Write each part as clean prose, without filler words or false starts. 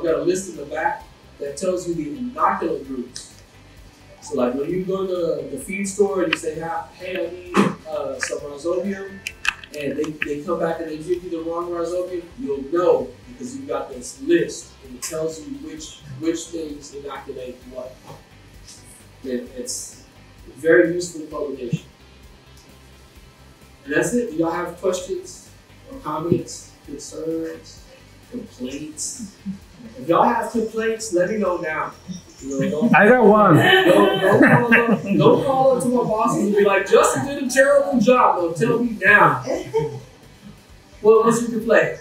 I've got a list in the back that tells you the inoculant groups. So like when you go to the feed store and you say, hey, I need some rhizobium, and they come back and they give you the wrong rhizobium, you'll know because you've got this list and it tells you which things inoculate what. It's very useful publication. And that's it. Do y'all have questions or comments, concerns, complaints? If y'all have complaints, let me know now. You know, I got one. Don't call up to my bosses and be like, Justin did a terrible job, though. Tell me now. Well, what's your complaint?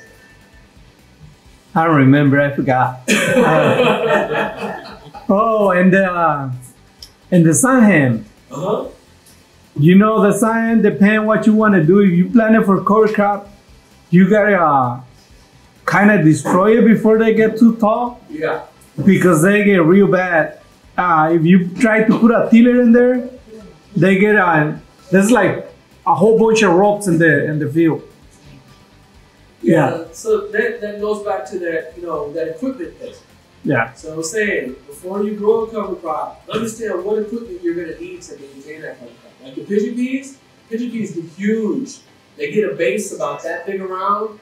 I don't remember. I forgot. And the sunn hemp. Uh-huh. You know, the sunn hemp depends what you want to do. If you plant it for cover crop, you gotta kind of destroy it before they get too tall. Yeah. Because they get real bad. If you try to put a tiller in there, they get there's like a whole bunch of ropes in the field. Yeah. So that goes back to that, you know, that equipment thing. Yeah. So I was saying, before you grow a cover crop, understand what equipment you're going to need to maintain that cover crop. Like the pigeon peas get huge. They get a base about that big around,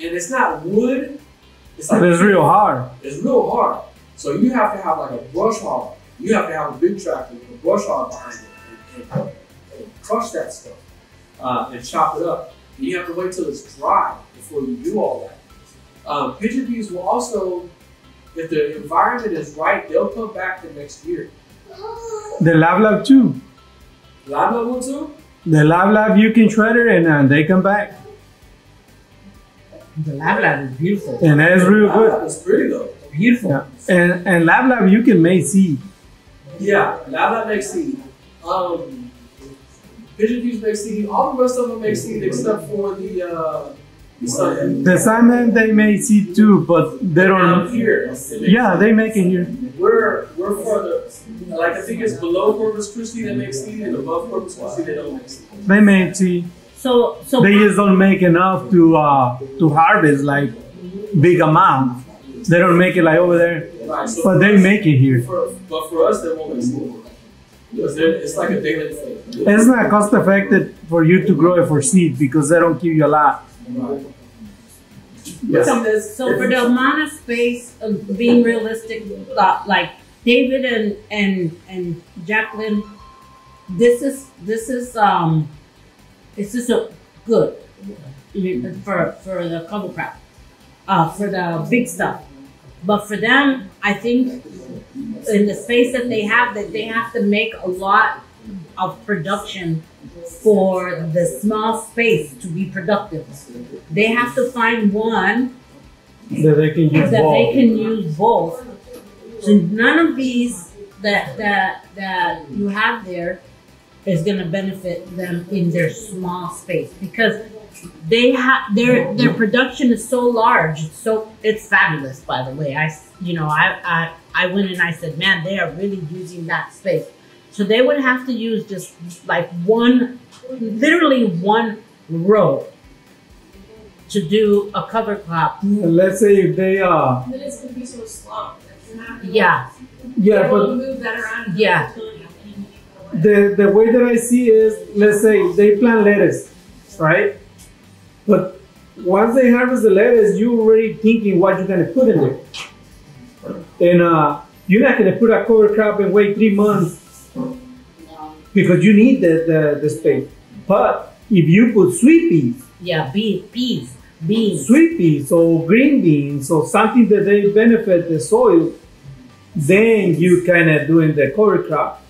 and it's not wood. It's like, it's real hard. It's real hard. So you have to have like a brush hog. You have to have a big tractor with a brush hog behind it and crush that stuff and chop it up. And you have to wait till it's dry before you do all that. Pigeon peas will also, if the environment is right, they'll come back the next year. The lablab too. Lablab will too? The lablab, you can shred it and they come back. The lablab is beautiful. And that's real good. It's pretty though. Beautiful. Yeah. And lablab, you can make seed. Yeah, lablab makes seed. Pigeon peas make seed. All the rest of them make seed except for the sunn hemp. The sunn hemp, they make seed too, but they don't. Here. Yeah, they make it here. We're further. Like I think it's below Corpus Christi they make seed, and above Corpus Christi they don't make seed. They make seed. So they just don't make enough to harvest like big amount. They don't make it like over there, right, so but they make it here. But for us, they won't make seed. It's like a daily thing. It's not cost effective for you to grow it for seed because they don't give you a lot. Right. Yes. So for the amount of space, of being realistic, like David and Jacqueline, this is. It's just a good for the cover crop, for the big stuff. But for them, I think in the space that they have to make a lot of production for the small space to be productive. They have to find one that they can use both. So none of these that you have there is going to benefit them in their small space because they have their production is so large. So it's fabulous, by the way. I went and I said, man, they are really using that space. So they would have to use just like literally one row to do a cover crop. Let's say if they are. But it's going to be so slow. Yeah. Yeah, but move that around. Yeah. The way that I see is, let's say they plant lettuce, right? But once they harvest the lettuce, you're already thinking what you're gonna put in there. And you're not gonna put a cover crop and wait 3 months because you need the space. But if you put sweet peas, yeah, beans, sweet peas or green beans or something that they benefit the soil, then you kinda doing the cover crop.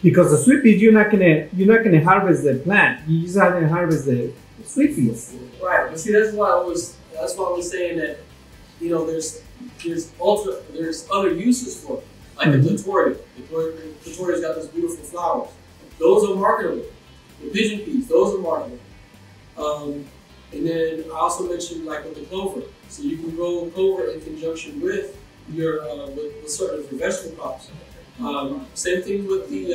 Because the sweet peas, you're not gonna harvest the plant. You just have to harvest the sweet peas. Right, but see, that's why I was saying that, you know, there's other uses for it, like the plutoria. The plutoria's got those beautiful flowers. Those are marketable. The pigeon peas, those are marketable. And then I also mentioned like with the clover, so you can grow clover in conjunction with your with certain vegetable crops. Same thing with the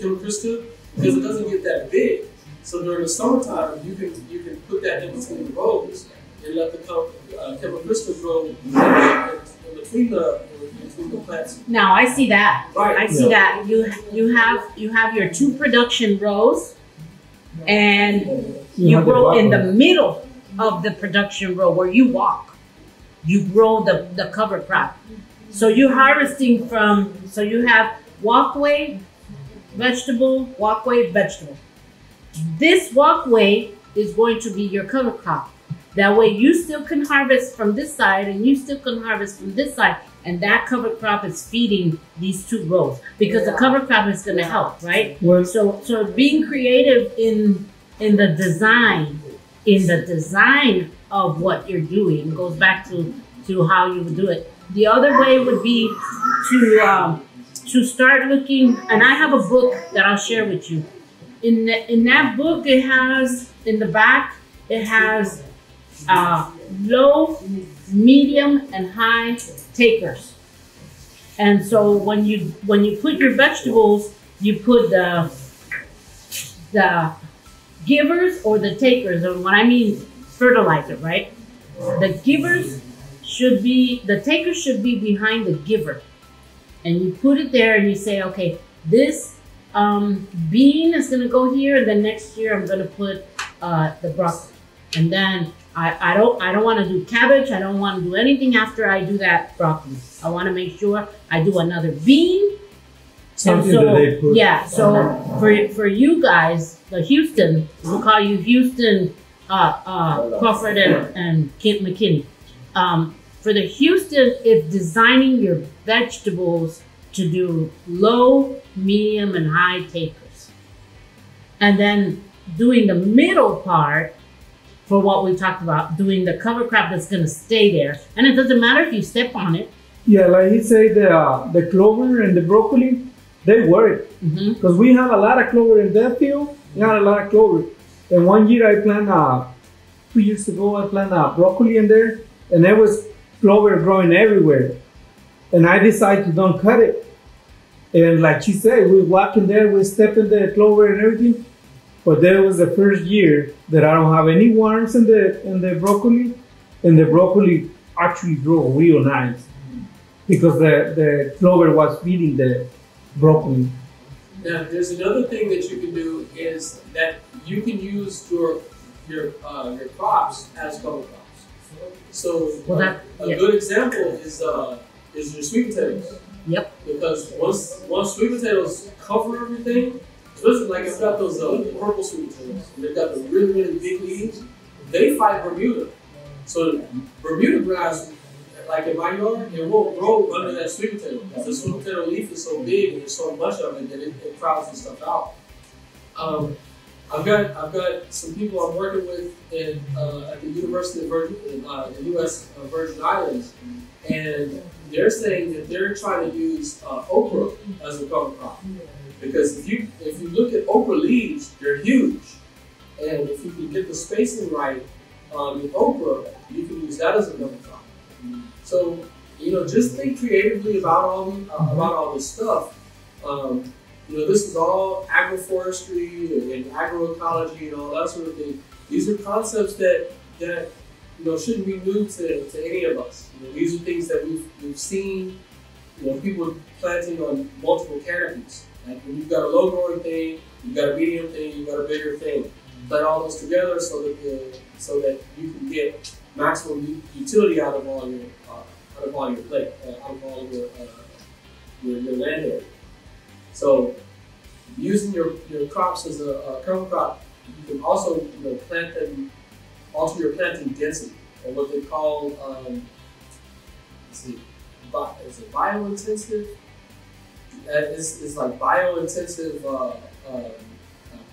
kelp crystal, because it doesn't get that big. So during the summertime, you can put that in between rows They let the kelp crystal grow in between the plants. Now I see that. Right. I see that you have your two production rows, and you grow in the middle of the production row where you walk. You grow the cover crop. So you're harvesting from. So you have walkway, vegetable, walkway, vegetable. This walkway is going to be your cover crop. That way you still can harvest from this side and you still can harvest from this side, and that cover crop is feeding these two rows because the cover crop is going to help, right? Well, so being creative in the design of what you're doing goes back to how you would do it. The other way would be to start looking, and I have a book that I'll share with you. In that book, it has, in the back, it has low, medium, and high takers. And so when you put your vegetables, you put the givers or the takers, and what I mean fertilizer, right? The givers should be, the taker should be behind the giver. And you put it there and you say, okay, this bean is gonna go here, and then next year I'm gonna put the broccoli. And then I don't want to do cabbage. I don't want to do anything after I do that broccoli. I want to make sure I do another bean. Something that they put. Yeah. So for you guys, the Houston, we'll call you Houston Crawford and Kent McKinney. For the Houston, it's designing your vegetables to do low, medium, and high takers, and then doing the middle part. For what we talked about, doing the cover crop that's going to stay there, and it doesn't matter if you step on it. Yeah, like he said, the clover and the broccoli, they work because we have a lot of clover in that field. We had a lot of clover, and one year I planted 2 years ago I planted broccoli in there, and there was clover growing everywhere, and I decided to don't cut it. And like she said, we walk in there, we step in the clover and everything. But that was the first year that I don't have any worms in the broccoli, and the broccoli actually grew real nice because the clover was feeding the broccoli. Now, there's another thing that you can do is that you can use your crops as cover crops. So a good example is your sweet potatoes. Yep. Because once sweet potatoes cover everything. Especially like I've got those purple sweet potatoes, and they've got the really, really big leaves. They fight Bermuda. So Bermuda grass, like in my yard, it won't grow under that sweet potato. Because the sweet potato leaf is so big and there's so much of it that it crowds the stuff out. I've got some people I'm working with in, at the University of the U.S. Virgin Islands, and they're saying that they're trying to use okra as a cover crop. Because if you look at okra leaves, they're huge, and if you can get the spacing right with okra, you can use that as a cover crop. So you know, just think creatively about all this stuff. You know, this is all agroforestry and agroecology and all that sort of thing. These are concepts that you know shouldn't be new to any of us. You know, these are things that we've seen. You know, people planting on multiple canopies. Like when you've got a low growing thing, you've got a medium thing, you've got a bigger thing. Plant all those together so that you can get maximum utility out of all your land area. So using your crops as a cover crop, you can also plant them, alter your planting density, or what they call is it bio-intensive? It's like bio-intensive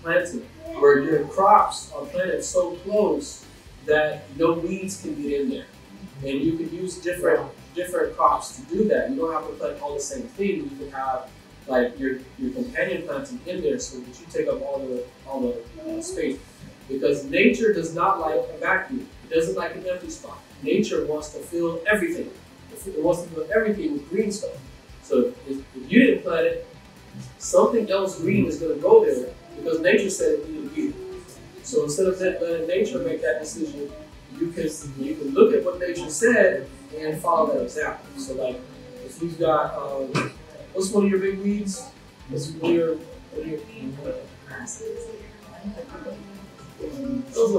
planting, where your crops are planted so close that no weeds can get in there, and you can use different crops to do that. You don't have to plant all the same thing. You can have like your companion planting in there so that you take up all the space, because nature does not like a vacuum. It doesn't like an empty spot. Nature wants to fill everything. It wants to fill everything with green stuff. So if you didn't plant it, something else green is going to go there because nature said it needed to be there. So instead of letting nature make that decision, you can look at what nature said and follow that example. So like, if you've got, what's one of your big weeds? What's your grasses? Those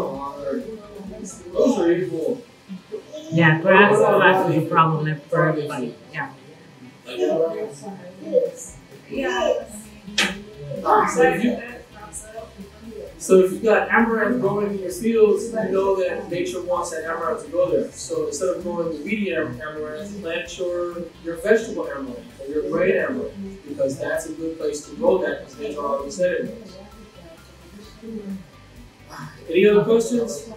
are evil. Yeah, grass is a problem at first, like, yeah. So if you've got amaranth growing in your fields, you know that nature wants that amaranth to go there. So instead of growing the weedy amaranth, plant your vegetable amaranth or your grain amaranth, because that's a good place to grow that, because nature already said it was. Any other questions?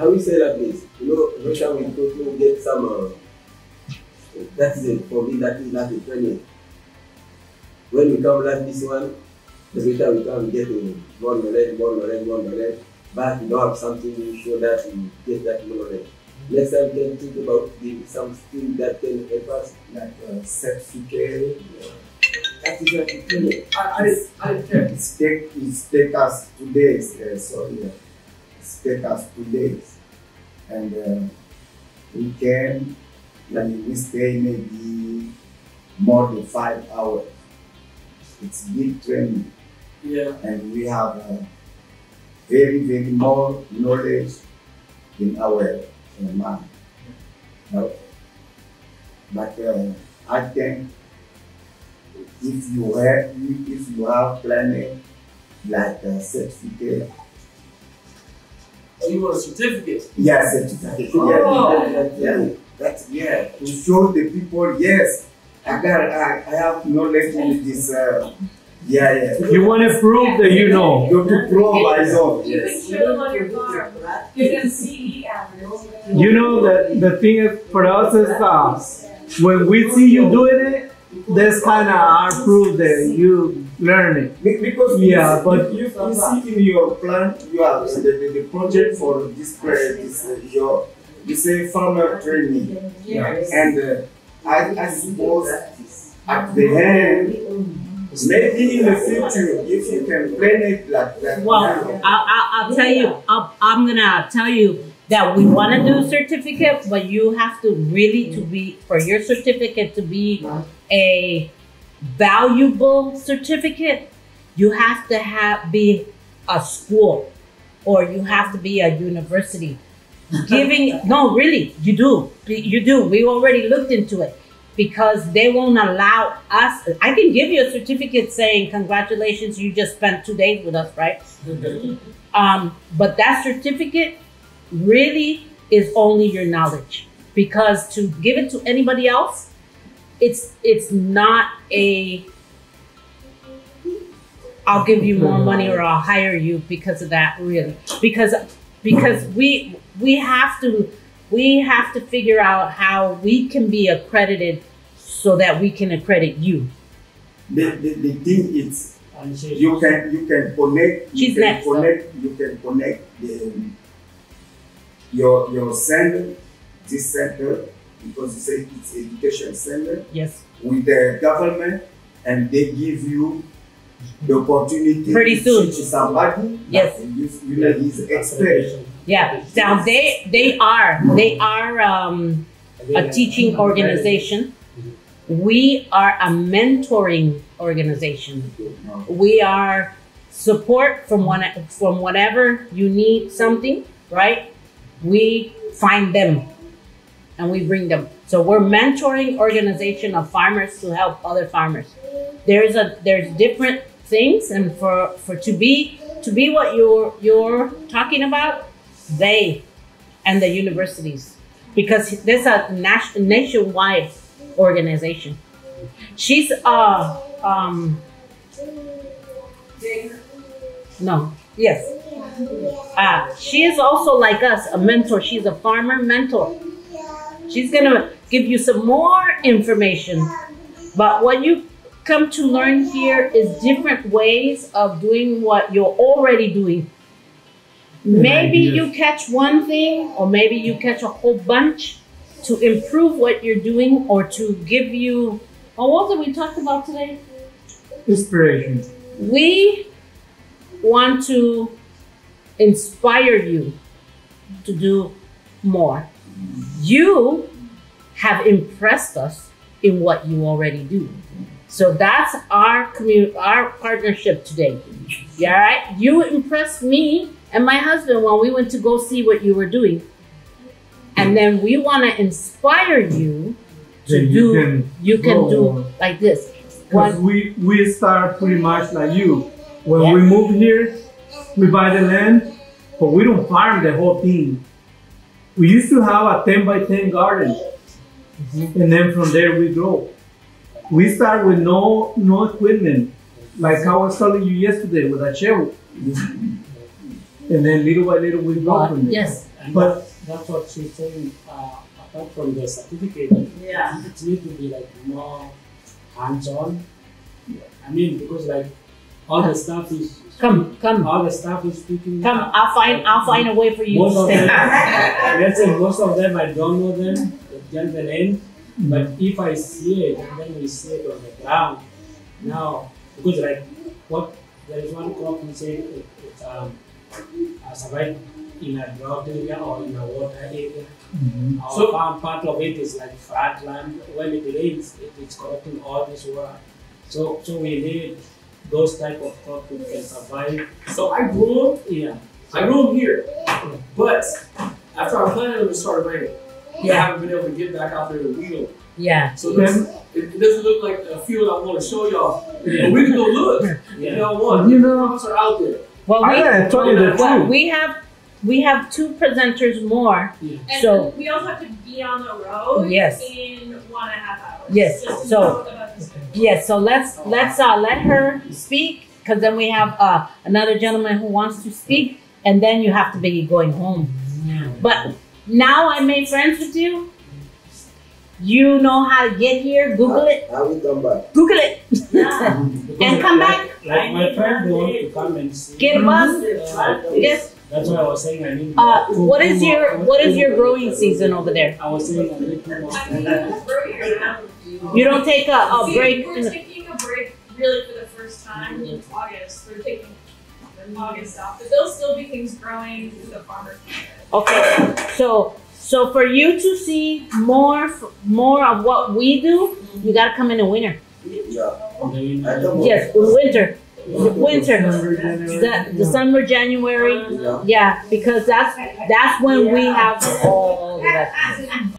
I will say like this, Russia will go to get some, that is it, for me, that is not a training. When we come like this one, the Russia will come get more knowledge, but you don't have something to show that you get that knowledge. Next time we can think about something that can help us, like certificate. That is what it is. It takes us 2 days, and we came, and we stay maybe more than 5 hours. It's big training, yeah, and we have very, very more knowledge in our mind. But I think, if you have planning like a certificate. Oh, you want a certificate? Yes, yeah, certificate. Oh. Yeah. That's, yeah, to show the people, yes, I have knowledge in this. You want to prove that you know. You have to prove I know. Yes. You can see. You know that the thing is for us is when we see you doing it. That's kind of our proof that you learn it. Because you see in your plan, you have the project for this, you say farmer training. Yes. And I suppose at the end, maybe in the future, if you can plan it like that. Well, I'll tell you, I'm going to tell you that we want to do certificate, but you have to really for your certificate to be a valuable certificate, you have to be a school, or you have to be a university. You do. We already looked into it because they won't allow us. I can give you a certificate saying, congratulations, you just spent 2 days with us, right? But that certificate really is only your knowledge, because to give it to anybody else, it's not a, I'll give you more money or I'll hire you because of that, really, because we have to figure out how we can be accredited so that we can accredit you. The thing is, you can connect the your center, this center, because you say it's education center, yes, with the government, and they give you the opportunity to teach somebody. Yes, you know, his experience. Yeah, now they are a teaching organization. We are a mentoring organization. We are support from whatever you need something, right? We find them and we bring them. So we're mentoring organization of farmers to help other farmers. There's different things, and to be what you're talking about, they and the universities, because there's a nationwide organization. She's she is also like us, a mentor. She's a farmer mentor. She's gonna give you some more information, but what you come to learn here is different ways of doing what you're already doing. Maybe you catch one thing, or maybe you catch a whole bunch to improve what you're doing, or to give you, what did we talk about today? Inspiration. We want to inspire you to do more. You have impressed us in what you already do. So that's our partnership today. Yeah, right? You impressed me and my husband when we went to go see what you were doing. And then we want to inspire you to do like this. Because we start pretty much like you. When we move here, we buy the land, but we don't farm the whole thing. We used to have a 10-by-10 garden, and then from there we grow. We start with no equipment, like I was telling you yesterday with a shovel, and then little by little we grow from there. Yes, but that's what she's saying. Apart from the certificate, it needs to be like more hands-on. Yeah. I mean, because like all the stuff is all the stuff is speaking. Come, I'll find a way for you. Most of them, let's say most of them, I don't know them. Just the name. But if I see it, and then we see it on the ground, now, because like, what, there is one crop we say, it survived in a drought area or in a water area. So part of it is like flat land. When it rains, it's collecting all this water. So we need those type of crops that can survive. So I grew up, I grew up here, but after our planting, it started raining. I haven't been able to get back out there to wheel. So it doesn't look like a field I want to show y'all. But we can go look. Crops are out there. Well, we have two presenters more. And so we also have to be on the road in 1.5 hours. So let's let her speak, because then we have another gentleman who wants to speak, and then you have to be going home. But now I made friends with you. You know how to get here. Google it. I will come back. Google it. And come back. Like my friend, they want to come and see. Get a bus. Yes. That's what I was saying. I need what is your growing season over there? I was saying I need to You don't take a break. We're taking a break really for the first time in August. We're taking August off, but there'll still be things growing through the farmers. Okay, so for you to see more of what we do, you gotta come in the winter. Yes, winter, December, January. Yeah, because that's when we have all of that.